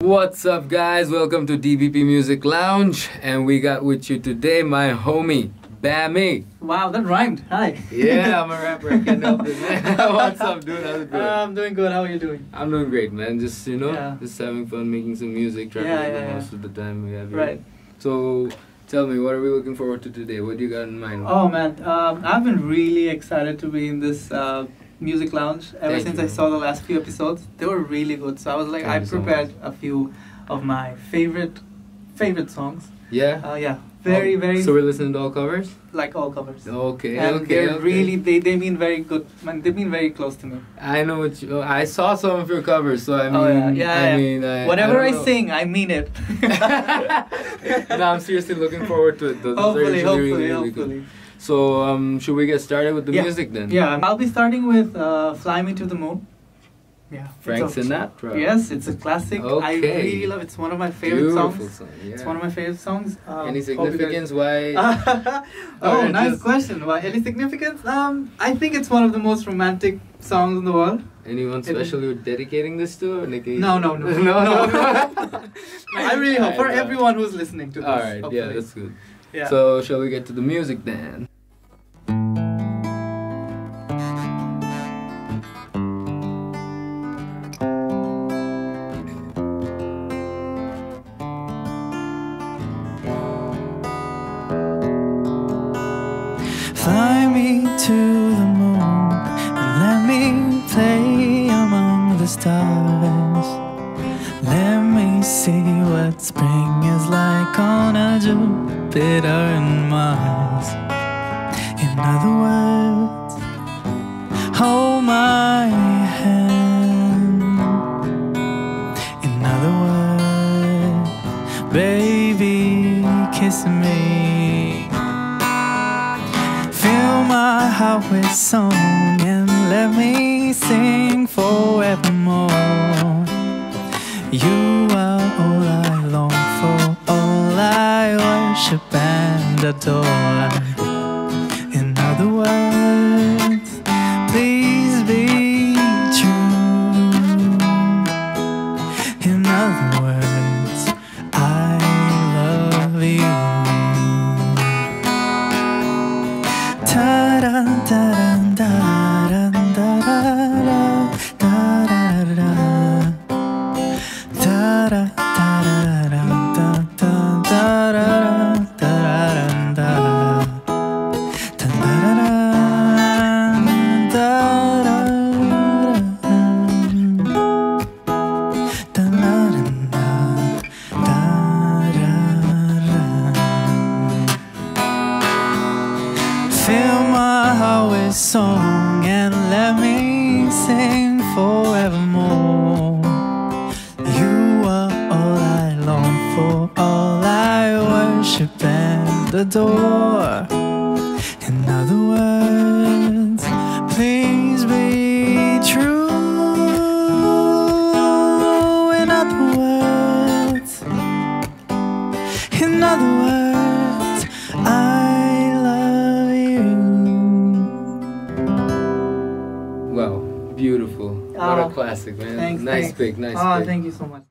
What's up guys, welcome to DBP Music Lounge, and we got with you today my homie Bammy. Wow, that rhymed. Hi. Yeah, I'm a rapper, I can't help it, man. What's up dude, how's it going? I'm doing good, how are you doing? I'm doing great man, just you know, just having fun, making some music, traveling most of the time we have here. Right. So tell me, what are we looking forward to today? What do you got in mind? Oh man, I've been really excited to be in this Music Lounge ever since I saw the last few episodes. They were really good, so I was like, I prepared a few of my favorite songs. Yeah? Yeah. Very. So we're listening to all covers? Like all covers. Okay, and really, they mean very good, man, they mean very close to me. I know what you, I saw some of your covers, so I mean, whatever I sing, I mean it. No, I'm seriously looking forward to it. Those hopefully. So, should we get started with the music then? Yeah, I'll be starting with Fly Me to the Moon. Yeah, Frank Sinatra. Yes, it's a classic. Okay. I really love it. It's one of my favorite songs. Song, yeah. It's one of my favorite songs. Any significance? Why? Oh, nice question. Why? Any significance? I think it's one of the most romantic songs in the world. Anyone special you're dedicating this to? Or no. I really hope for everyone who's listening to this. All right, hopefully. Yeah, that's good. Yeah. So, shall we get to the music then? Fly me to the moon and let me play among the stars. Let me see what spring is like on a Jupiter and Mars. In other words, hold my hand. In other words, baby, kiss me. Fill my heart with song and let me sing forevermore. You are all I long for, all I worship and adore. In other words, please be true. In other words, I love you. Fill my heart with song and let me sing forevermore. You are all I long for, all I worship and adore. In other words, please be true. In other words, in other words, I love you. Wow, beautiful. What a classic, man. Thanks, nice pick. Oh, thank you so much.